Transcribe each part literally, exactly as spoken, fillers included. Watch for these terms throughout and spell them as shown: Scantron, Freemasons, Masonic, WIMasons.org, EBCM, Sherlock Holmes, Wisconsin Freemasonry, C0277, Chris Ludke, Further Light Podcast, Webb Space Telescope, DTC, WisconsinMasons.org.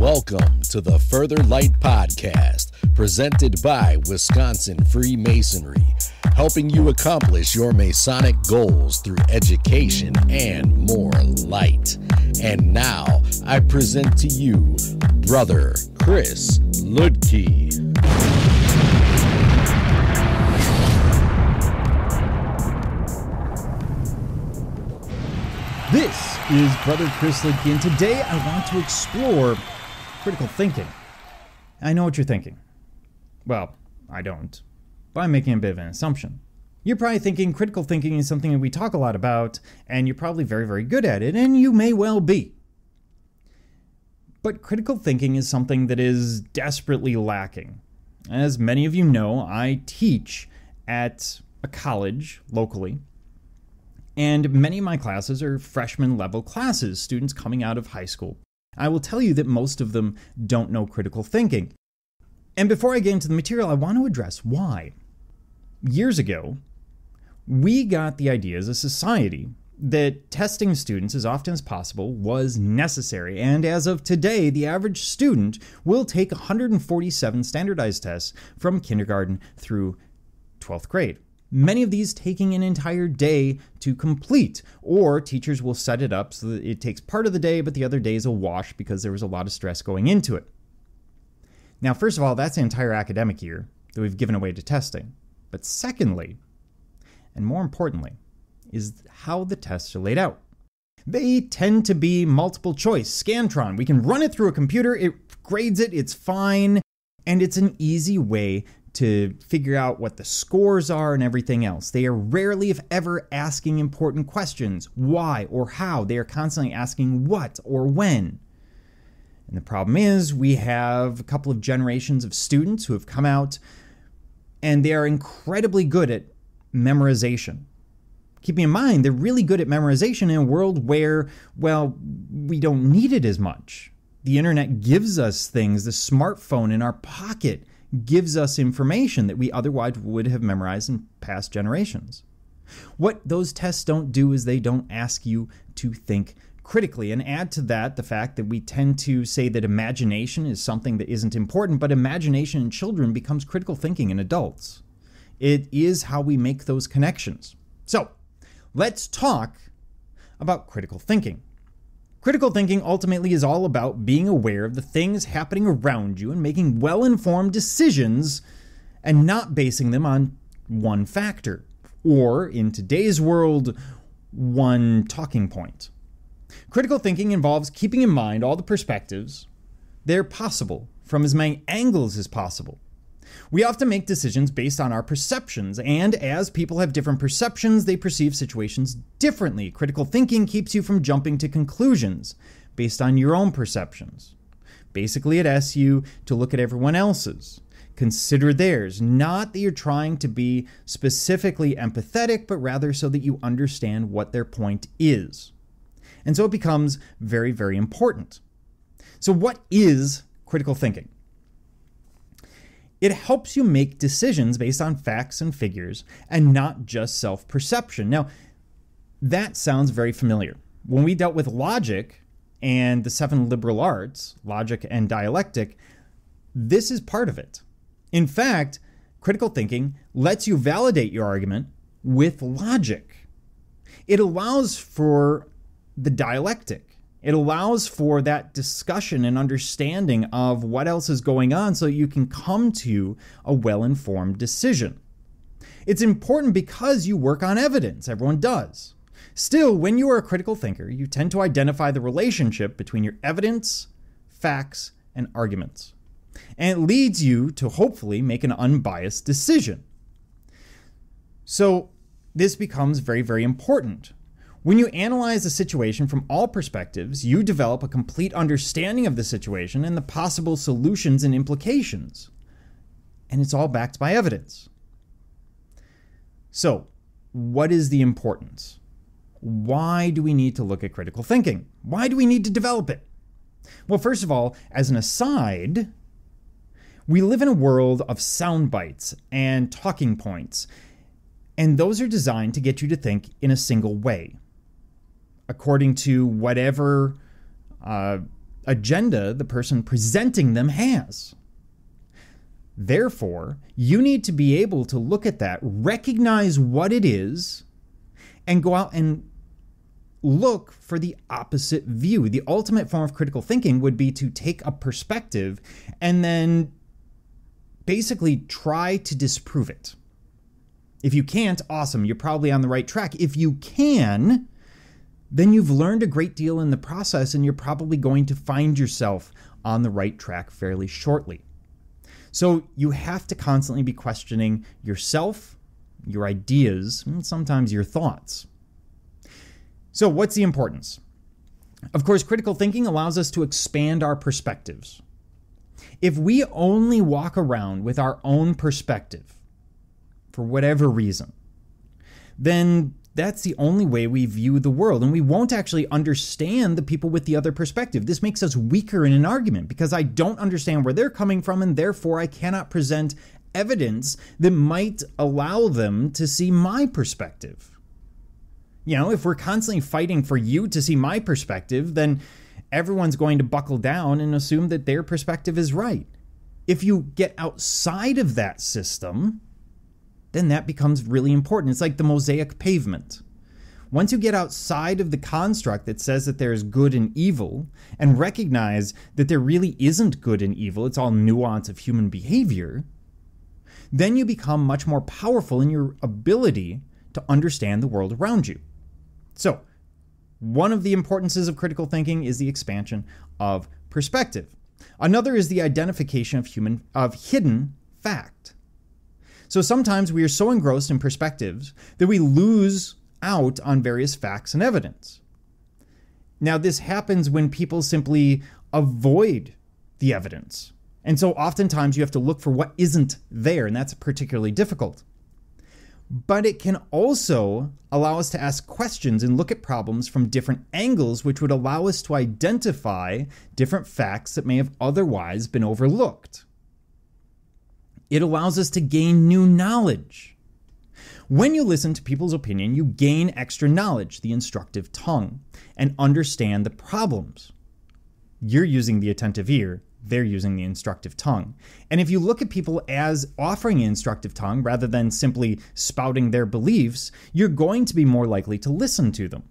Welcome to the Further Light Podcast, presented by Wisconsin Freemasonry, helping you accomplish your Masonic goals through education and more light. And now, I present to you, Brother Chris Ludke. This is Brother Chris Ludke, and today I want to explore critical thinking. I know what you're thinking. Well, I don't, but I'm making a bit of an assumption. You're probably thinking critical thinking is something that we talk a lot about, and you're probably very, very good at it, and you may well be. But critical thinking is something that is desperately lacking. As many of you know, I teach at a college locally, and many of my classes are freshman-level classes, students coming out of high school. I will tell you that most of them don't know critical thinking. And before I get into the material, I want to address why. Years ago, we got the idea as a society that testing students as often as possible was necessary, and as of today, the average student will take one hundred forty-seven standardized tests from kindergarten through twelfth grade. Many of these taking an entire day to complete, or teachers will set it up so that it takes part of the day, but the other day is a wash because there was a lot of stress going into it. Now, first of all, that's an entire academic year that we've given away to testing. But secondly, and more importantly, is how the tests are laid out. They tend to be multiple choice, Scantron. We can run it through a computer, it grades it, it's fine, and it's an easy way to figure out what the scores are and everything else. They are rarely, if ever, asking important questions. Why or how? They are constantly asking what or when. And the problem is we have a couple of generations of students who have come out and they are incredibly good at memorization. Keeping in mind, they're really good at memorization in a world where, well, we don't need it as much. The internet gives us things. The smartphone in our pocket gives us information that we otherwise would have memorized in past generations. What those tests don't do is they don't ask you to think critically. And add to that the fact that we tend to say that imagination is something that isn't important, but imagination in children becomes critical thinking in adults. It is how we make those connections. So let's talk about critical thinking. Critical thinking ultimately is all about being aware of the things happening around you and making well-informed decisions and not basing them on one factor or, in today's world, one talking point. Critical thinking involves keeping in mind all the perspectives that are possible from as many angles as possible. We often make decisions based on our perceptions, and as people have different perceptions, they perceive situations differently. Critical thinking keeps you from jumping to conclusions based on your own perceptions. Basically, it asks you to look at everyone else's, consider theirs, not that you're trying to be specifically empathetic, but rather so that you understand what their point is. And so it becomes very, very important. So what is critical thinking? It helps you make decisions based on facts and figures and not just self-perception. Now, that sounds very familiar. When we dealt with logic and the seven liberal arts, logic and dialectic, this is part of it. In fact, critical thinking lets you validate your argument with logic. It allows for the dialectic. It allows for that discussion and understanding of what else is going on so you can come to a well-informed decision. It's important because you work on evidence. Everyone does. Still, when you are a critical thinker, you tend to identify the relationship between your evidence, facts, and arguments. And it leads you to hopefully make an unbiased decision. So this becomes very, very important. When you analyze a situation from all perspectives, you develop a complete understanding of the situation and the possible solutions and implications. And it's all backed by evidence. So, what is the importance? Why do we need to look at critical thinking? Why do we need to develop it? Well, first of all, as an aside, we live in a world of sound bites and talking points, and those are designed to get you to think in a single way, according to whatever uh, agenda the person presenting them has. Therefore, you need to be able to look at that, recognize what it is, and go out and look for the opposite view. The ultimate form of critical thinking would be to take a perspective and then basically try to disprove it. If you can't, awesome, you're probably on the right track. If you can, then you've learned a great deal in the process, and you're probably going to find yourself on the right track fairly shortly. So you have to constantly be questioning yourself, your ideas, and sometimes your thoughts. So what's the importance? Of course, critical thinking allows us to expand our perspectives. If we only walk around with our own perspective, for whatever reason, then that's the only way we view the world, and we won't actually understand the people with the other perspective. This makes us weaker in an argument because I don't understand where they're coming from, and therefore I cannot present evidence that might allow them to see my perspective. You know, if we're constantly fighting for you to see my perspective, then everyone's going to buckle down and assume that their perspective is right. If you get outside of that system, then that becomes really important. It's like the mosaic pavement. Once you get outside of the construct that says that there is good and evil and recognize that there really isn't good and evil, it's all nuance of human behavior, then you become much more powerful in your ability to understand the world around you. So one of the importances of critical thinking is the expansion of perspective. Another is the identification of human of hidden fact. So sometimes we are so engrossed in perspectives that we lose out on various facts and evidence. Now, this happens when people simply avoid the evidence. And so oftentimes you have to look for what isn't there, and that's particularly difficult. But it can also allow us to ask questions and look at problems from different angles, which would allow us to identify different facts that may have otherwise been overlooked. It allows us to gain new knowledge. When you listen to people's opinion, you gain extra knowledge, the instructive tongue, and understand the problems. You're using the attentive ear, they're using the instructive tongue. And if you look at people as offering an instructive tongue rather than simply spouting their beliefs, you're going to be more likely to listen to them.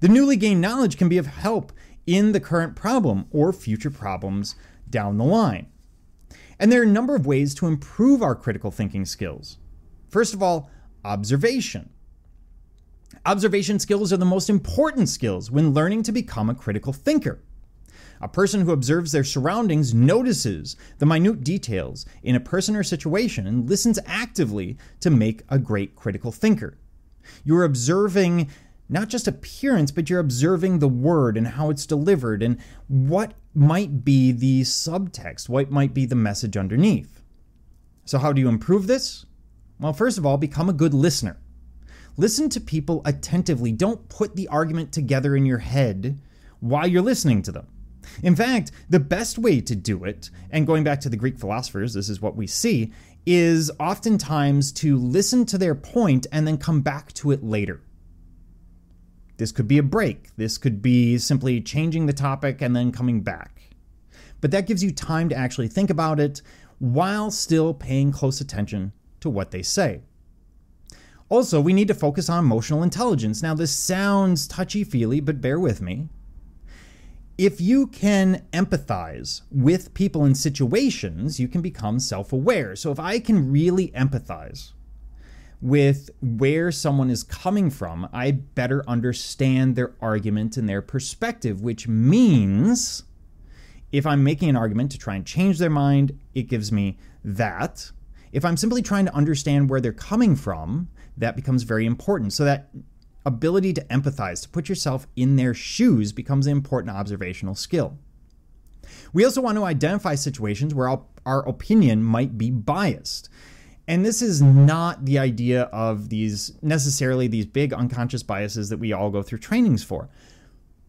The newly gained knowledge can be of help in the current problem or future problems down the line. And there are a number of ways to improve our critical thinking skills. First of all, observation. Observation skills are the most important skills when learning to become a critical thinker. A person who observes their surroundings notices the minute details in a person or situation and listens actively to make a great critical thinker. You're observing not just appearance, but you're observing the word and how it's delivered and what might be the subtext, what might be the message underneath. So how do you improve this? Well, first of all, become a good listener. Listen to people attentively. Don't put the argument together in your head while you're listening to them. In fact, the best way to do it, and going back to the Greek philosophers, this is what we see, is oftentimes to listen to their point and then come back to it later. This could be a break. This could be simply changing the topic and then coming back. But that gives you time to actually think about it while still paying close attention to what they say. Also, we need to focus on emotional intelligence. Now, this sounds touchy-feely, but bear with me. If you can empathize with people in situations, you can become self-aware. So if I can really empathize with where someone is coming from, I better understand their argument and their perspective, which means if I'm making an argument to try and change their mind, it gives me that. If I'm simply trying to understand where they're coming from, that becomes very important. So that ability to empathize, to put yourself in their shoes, becomes an important observational skill. We also want to identify situations where our opinion might be biased. And this is not the idea of these necessarily these big unconscious biases that we all go through trainings for.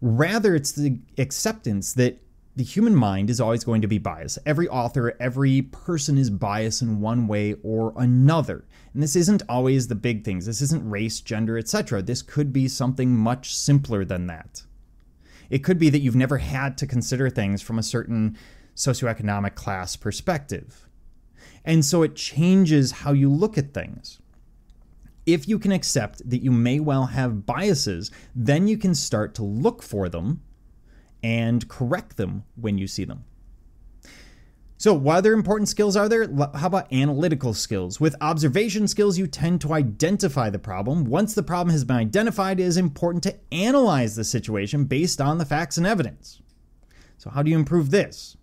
Rather, it's the acceptance that the human mind is always going to be biased. Every author, every person is biased in one way or another. And this isn't always the big things. This isn't race, gender, et cetera. This could be something much simpler than that. It could be that you've never had to consider things from a certain socioeconomic class perspective. And so it changes how you look at things. If you can accept that you may well have biases, then you can start to look for them and correct them when you see them. So what other important skills are there? How about analytical skills? With observation skills, you tend to identify the problem. Once the problem has been identified, it is important to analyze the situation based on the facts and evidence. So how do you improve this?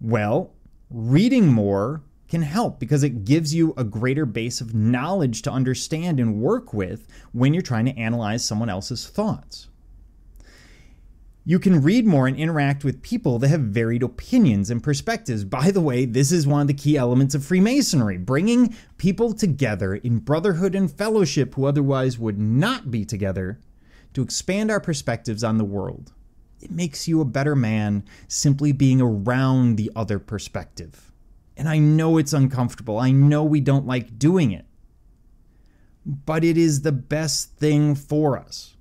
Well, reading more can help because it gives you a greater base of knowledge to understand and work with when you're trying to analyze someone else's thoughts. You can read more and interact with people that have varied opinions and perspectives. By the way, this is one of the key elements of Freemasonry, bringing people together in brotherhood and fellowship who otherwise would not be together to expand our perspectives on the world. It makes you a better man simply being around the other perspective. And I know it's uncomfortable. I know we don't like doing it, but it is the best thing for us.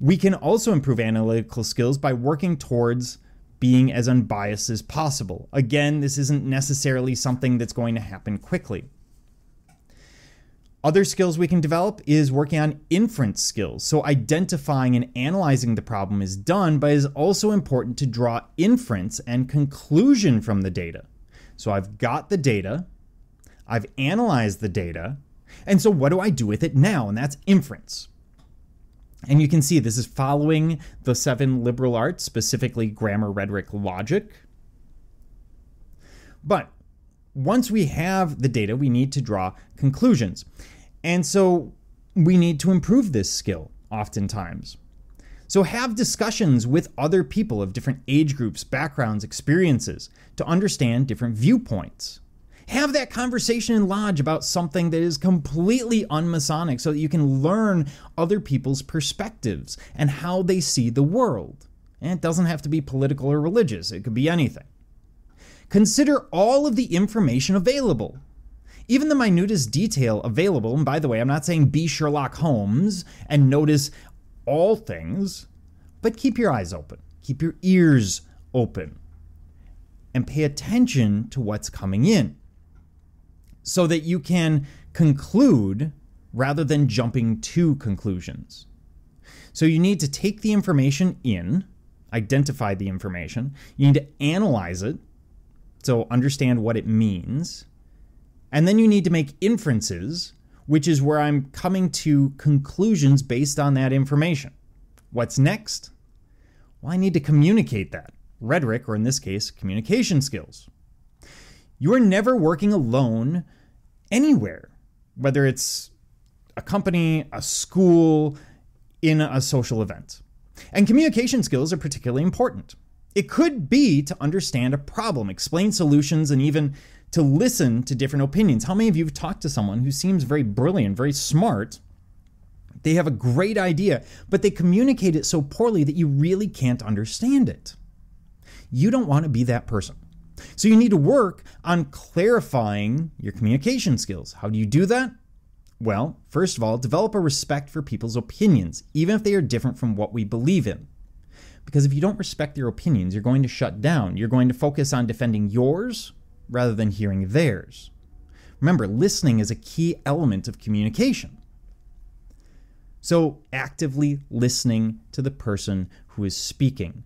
We can also improve analytical skills by working towards being as unbiased as possible. Again, this isn't necessarily something that's going to happen quickly. Other skills we can develop is working on inference skills. So identifying and analyzing the problem is done, but it is also important to draw inference and conclusion from the data. So I've got the data, I've analyzed the data, and so what do I do with it now? And that's inference. And you can see this is following the seven liberal arts, specifically grammar, rhetoric, logic. But once we have the data, we need to draw conclusions. And so we need to improve this skill oftentimes. So have discussions with other people of different age groups, backgrounds, experiences to understand different viewpoints. Have that conversation in lodge about something that is completely unmasonic so that you can learn other people's perspectives and how they see the world. And it doesn't have to be political or religious. It could be anything. Consider all of the information available, even the minutest detail available. And by the way, I'm not saying be Sherlock Holmes and notice all things, but keep your eyes open. Keep your ears open and pay attention to what's coming in, so that you can conclude rather than jumping to conclusions. So you need to take the information in, identify the information, you need to analyze it, so understand what it means, and then you need to make inferences, which is where I'm coming to conclusions based on that information. What's next? Well, I need to communicate that. Rhetoric, or in this case, communication skills. You are never working alone anywhere, whether it's a company, a school, in a social event. And communication skills are particularly important. It could be to understand a problem, explain solutions, and even to listen to different opinions. How many of you have talked to someone who seems very brilliant, very smart? They have a great idea, but they communicate it so poorly that you really can't understand it. You don't want to be that person. So you need to work on clarifying your communication skills. How do you do that? Well, first of all, develop a respect for people's opinions, even if they are different from what we believe in. Because if you don't respect their opinions, you're going to shut down. You're going to focus on defending yours rather than hearing theirs. Remember, listening is a key element of communication. So actively listening to the person who is speaking.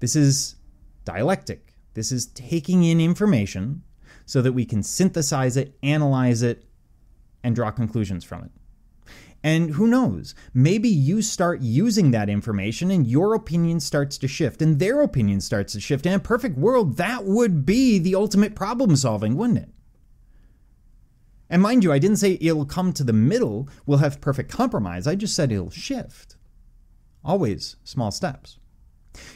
This is dialectic. This is taking in information so that we can synthesize it, analyze it, and draw conclusions from it. And who knows, maybe you start using that information and your opinion starts to shift and their opinion starts to shift. In a perfect world, that would be the ultimate problem solving, wouldn't it? And mind you, I didn't say it'll come to the middle, we'll have perfect compromise. I just said it'll shift. Always small steps.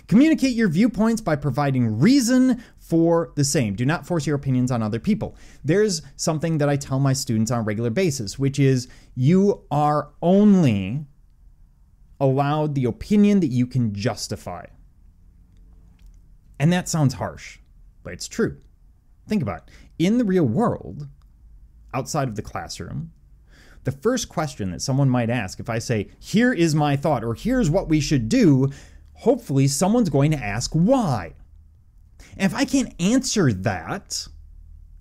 Communicate your viewpoints by providing reason for the same. Do not force your opinions on other people. There's something that I tell my students on a regular basis, which is you are only allowed the opinion that you can justify. And that sounds harsh, but it's true. Think about it. In the real world, outside of the classroom, the first question that someone might ask, if I say, here is my thought, or here's what we should do, hopefully someone's going to ask why. And if I can't answer that,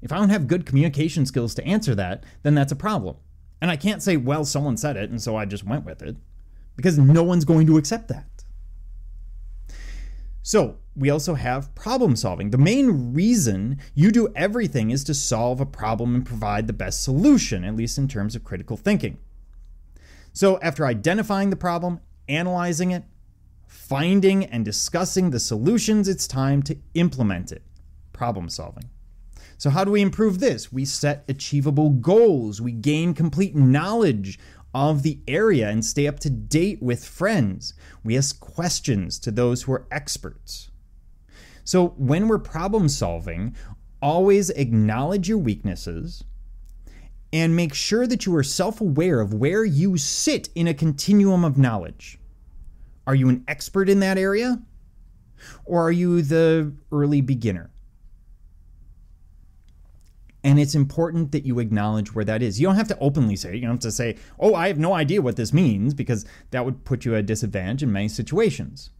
if I don't have good communication skills to answer that, then that's a problem. And I can't say, well, someone said it, and so I just went with it, because no one's going to accept that. So we also have problem solving. The main reason you do everything is to solve a problem and provide the best solution, at least in terms of critical thinking. So after identifying the problem, analyzing it, finding and discussing the solutions, it's time to implement it. Problem solving. So how do we improve this? We set achievable goals. We gain complete knowledge of the area and stay up to date with friends. We ask questions to those who are experts. So when we're problem solving, always acknowledge your weaknesses and make sure that you are self-aware of where you sit in a continuum of knowledge. Are you an expert in that area, or are you the early beginner? And it's important that you acknowledge where that is. You don't have to openly say it. You don't have to say, oh, I have no idea what this means, because that would put you at a disadvantage in many situations.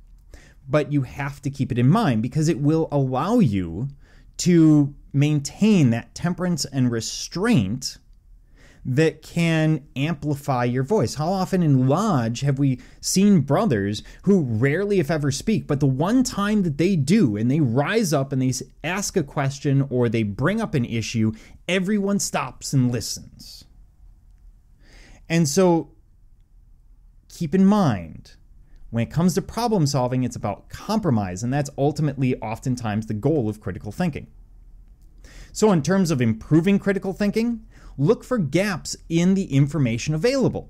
But you have to keep it in mind, because it will allow you to maintain that temperance and restraint that can amplify your voice. How often in Lodge have we seen brothers who rarely, if ever, speak, but the one time that they do and they rise up and they ask a question or they bring up an issue, everyone stops and listens. And so keep in mind, when it comes to problem solving, it's about compromise, and that's ultimately oftentimes the goal of critical thinking. So in terms of improving critical thinking, look for gaps in the information available.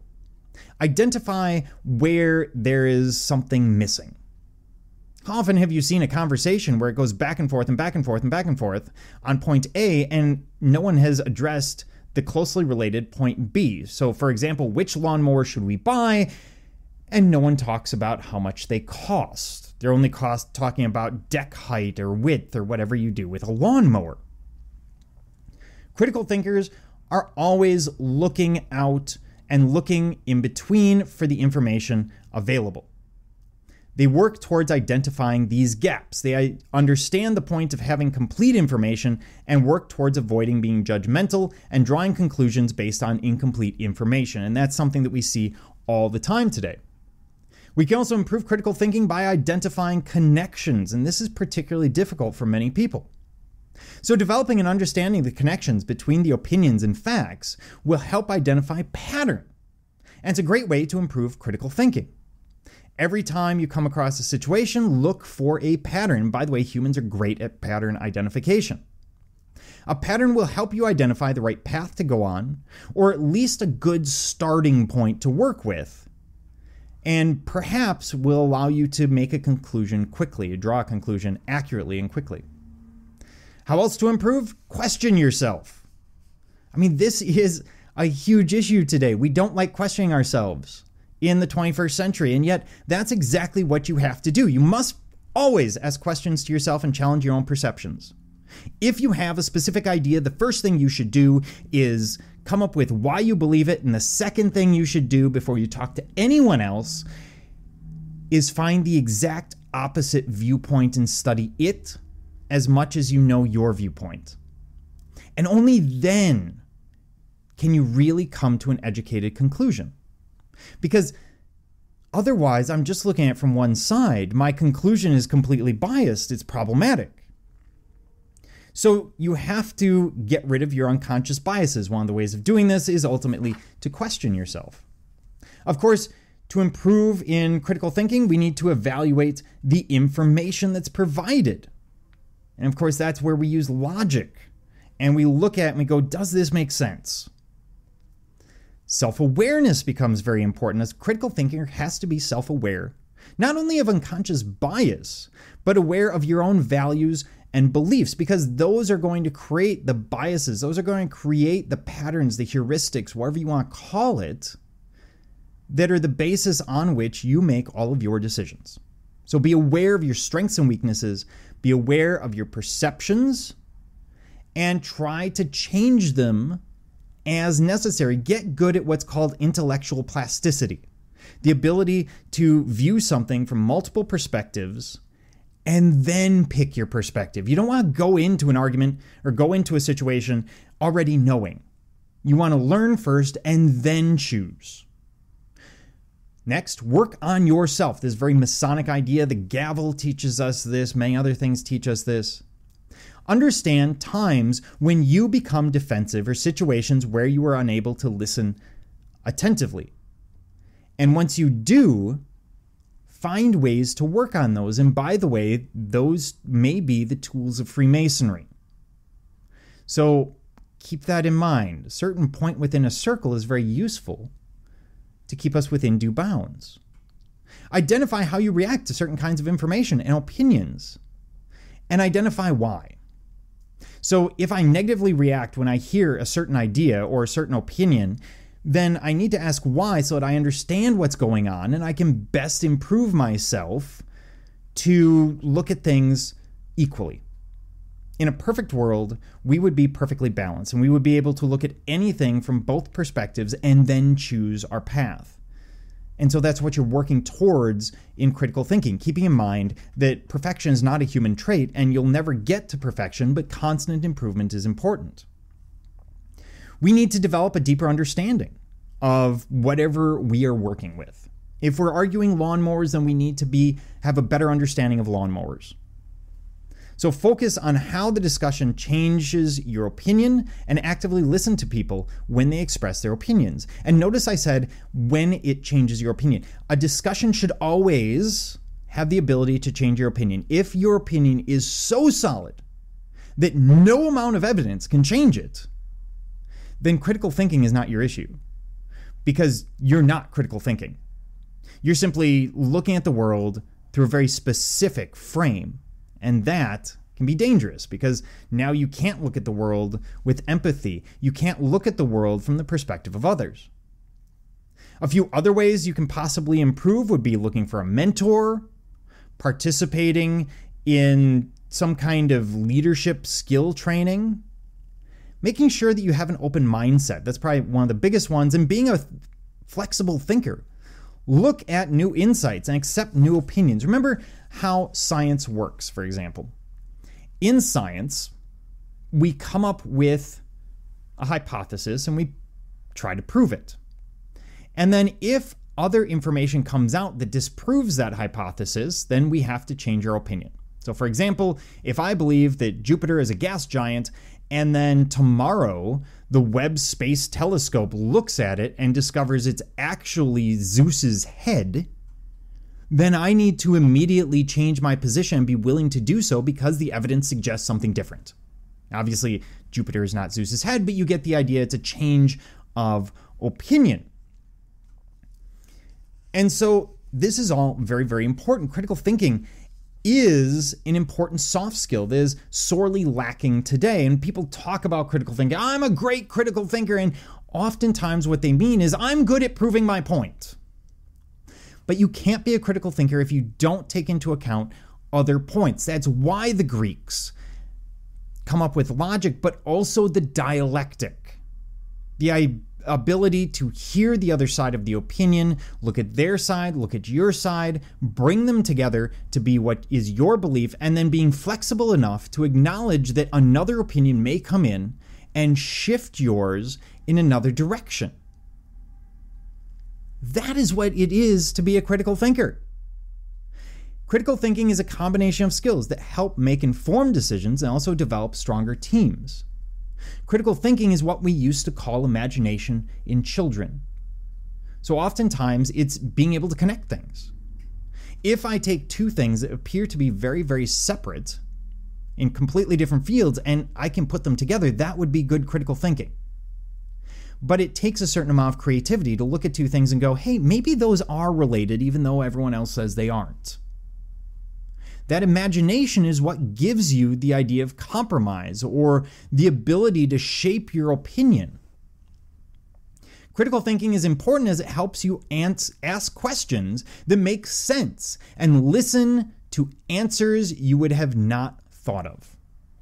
Identify where there is something missing. How often have you seen a conversation where it goes back and forth and back and forth and back and forth on point A, and no one has addressed the closely related point B? So for example, which lawnmower should we buy? And no one talks about how much they cost. They're only cost talking about deck height or width or whatever you do with a lawnmower. Critical thinkers are always looking out and looking in between for the information available. They work towards identifying these gaps. They understand the point of having complete information and work towards avoiding being judgmental and drawing conclusions based on incomplete information. And that's something that we see all the time today. We can also improve critical thinking by identifying connections, and this is particularly difficult for many people. So developing and understanding the connections between the opinions and facts will help identify pattern. And it's a great way to improve critical thinking. Every time you come across a situation, look for a pattern. By the way, humans are great at pattern identification. A pattern will help you identify the right path to go on, or at least a good starting point to work with, and perhaps will allow you to make a conclusion quickly, draw a conclusion accurately and quickly. How else to improve? Question yourself. I mean, this is a huge issue today. We don't like questioning ourselves in the twenty-first century, and yet that's exactly what you have to do. You must always ask questions to yourself and challenge your own perceptions. If you have a specific idea, the first thing you should do is come up with why you believe it, and the second thing you should do before you talk to anyone else is find the exact opposite viewpoint and study it as much as you know your viewpoint. And only then can you really come to an educated conclusion. Because otherwise, I'm just looking at it from one side. My conclusion is completely biased. It's problematic. So you have to get rid of your unconscious biases. One of the ways of doing this is ultimately to question yourself. Of course, to improve in critical thinking, we need to evaluate the information that's provided. And of course, that's where we use logic and we look at it and we go, does this make sense? Self-awareness becomes very important, as critical thinker has to be self-aware, not only of unconscious bias, but aware of your own values and beliefs, because those are going to create the biases. Those are going to create the patterns, the heuristics, whatever you want to call it, that are the basis on which you make all of your decisions. So be aware of your strengths and weaknesses, be aware of your perceptions, and try to change them as necessary. Get good at what's called intellectual plasticity, the ability to view something from multiple perspectives and then pick your perspective. You don't want to go into an argument or go into a situation already knowing. You want to learn first and then choose. Next, work on yourself. This very Masonic idea, the gavel teaches us this, many other things teach us this. Understand times when you become defensive or situations where you are unable to listen attentively. And once you do, find ways to work on those. And by the way, those may be the tools of Freemasonry. So keep that in mind. A certain point within a circle is very useful to keep us within due bounds. Identify how you react to certain kinds of information and opinions, and identify why. So if I negatively react when I hear a certain idea or a certain opinion, then I need to ask why so that I understand what's going on and I can best improve myself to look at things equally. In a perfect world, we would be perfectly balanced and we would be able to look at anything from both perspectives and then choose our path. And so that's what you're working towards in critical thinking, keeping in mind that perfection is not a human trait and you'll never get to perfection, but constant improvement is important. We need to develop a deeper understanding of whatever we are working with. If we're arguing lawnmowers, then we need to be have a better understanding of lawnmowers. So focus on how the discussion changes your opinion and actively listen to people when they express their opinions. And notice I said when it changes your opinion. A discussion should always have the ability to change your opinion. If your opinion is so solid that no amount of evidence can change it, then critical thinking is not your issue because you're not critical thinking. You're simply looking at the world through a very specific frame. And that can be dangerous because now you can't look at the world with empathy. You can't look at the world from the perspective of others. A few other ways you can possibly improve would be looking for a mentor, participating in some kind of leadership skill training, making sure that you have an open mindset. That's probably one of the biggest ones. And being a flexible thinker. Look at new insights and accept new opinions. Remember how science works, for example. In science, we come up with a hypothesis and we try to prove it. And then if other information comes out that disproves that hypothesis, then we have to change our opinion. So for example, if I believe that Jupiter is a gas giant and then tomorrow the Webb Space Telescope looks at it and discovers it's actually Zeus's head, then I need to immediately change my position and be willing to do so because the evidence suggests something different. Obviously, Jupiter is not Zeus's head, but you get the idea. It's a change of opinion. And so this is all very, very important. Critical thinking is an important soft skill that is sorely lacking today. And people talk about critical thinking. I'm a great critical thinker. And oftentimes what they mean is I'm good at proving my point. But you can't be a critical thinker if you don't take into account other points. That's why the Greeks come up with logic, but also the dialectic, the ability to hear the other side of the opinion, look at their side, look at your side, bring them together to be what is your belief, and then being flexible enough to acknowledge that another opinion may come in and shift yours in another direction. That is what it is to be a critical thinker. Critical thinking is a combination of skills that help make informed decisions and also develop stronger teams. Critical thinking is what we used to call imagination in children. So oftentimes it's being able to connect things. If I take two things that appear to be very, very separate in completely different fields and I can put them together, that would be good critical thinking. But it takes a certain amount of creativity to look at two things and go, hey, maybe those are related even though everyone else says they aren't. That imagination is what gives you the idea of compromise or the ability to shape your opinion. Critical thinking is important as it helps you ask questions that make sense and listen to answers you would have not thought of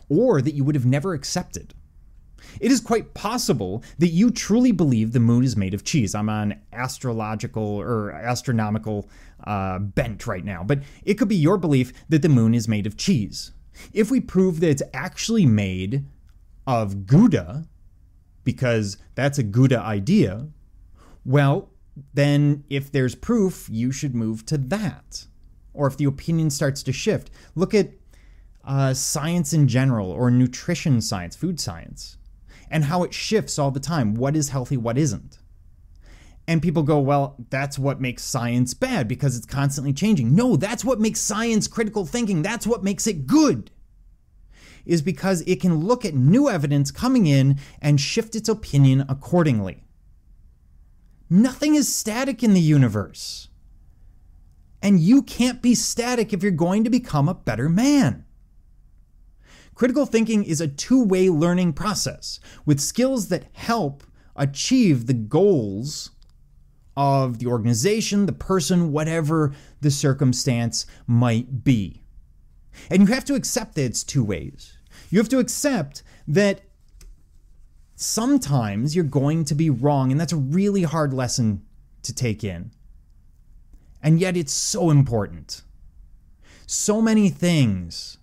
or that you would have never accepted. It is quite possible that you truly believe the moon is made of cheese. I'm on astrological or astronomical uh, bent right now, but it could be your belief that the moon is made of cheese. If we prove that it's actually made of Gouda, because that's a Gouda idea, well, then if there's proof, you should move to that. Or if the opinion starts to shift, look at uh, science in general, or nutrition science, food science, and how it shifts all the time. What is healthy, what isn't? And people go, well, that's what makes science bad because it's constantly changing. No, that's what makes science critical thinking. That's what makes it good, is because it can look at new evidence coming in and shift its opinion accordingly. Nothing is static in the universe. And you can't be static if you're going to become a better man. Critical thinking is a two-way learning process with skills that help achieve the goals of the organization, the person, whatever the circumstance might be. And you have to accept that it's two ways. You have to accept that sometimes you're going to be wrong, and that's a really hard lesson to take in. And yet it's so important. So many things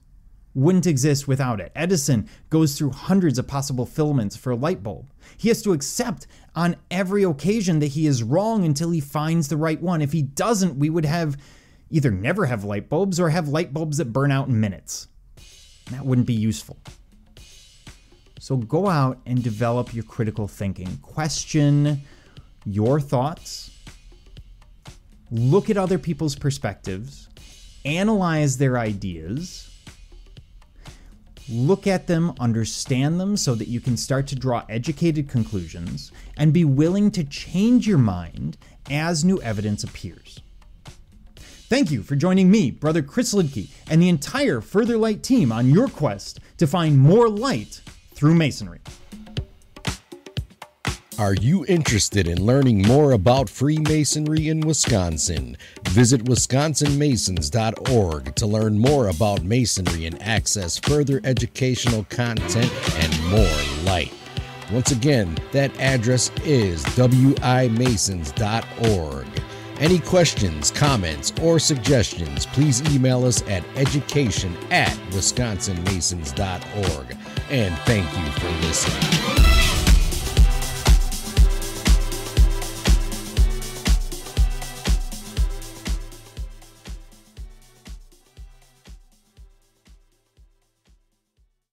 wouldn't exist without it. Edison goes through hundreds of possible filaments for a light bulb. He has to accept on every occasion that he is wrong until he finds the right one. If he doesn't, we would have either never have light bulbs or have light bulbs that burn out in minutes. That wouldn't be useful. So go out and develop your critical thinking. Question your thoughts. Look at other people's perspectives. Analyze their ideas. Look at them, understand them so that you can start to draw educated conclusions, and be willing to change your mind as new evidence appears. Thank you for joining me, Brother Chris Ludke, and the entire Further Light team on your quest to find more light through Masonry. Are you interested in learning more about Freemasonry in Wisconsin? Visit Wisconsin Masons dot org to learn more about Masonry and access further educational content and more light. Once again, that address is W I Masons dot org. Any questions, comments, or suggestions, please email us at education at Wisconsin Masons dot org. And thank you for listening.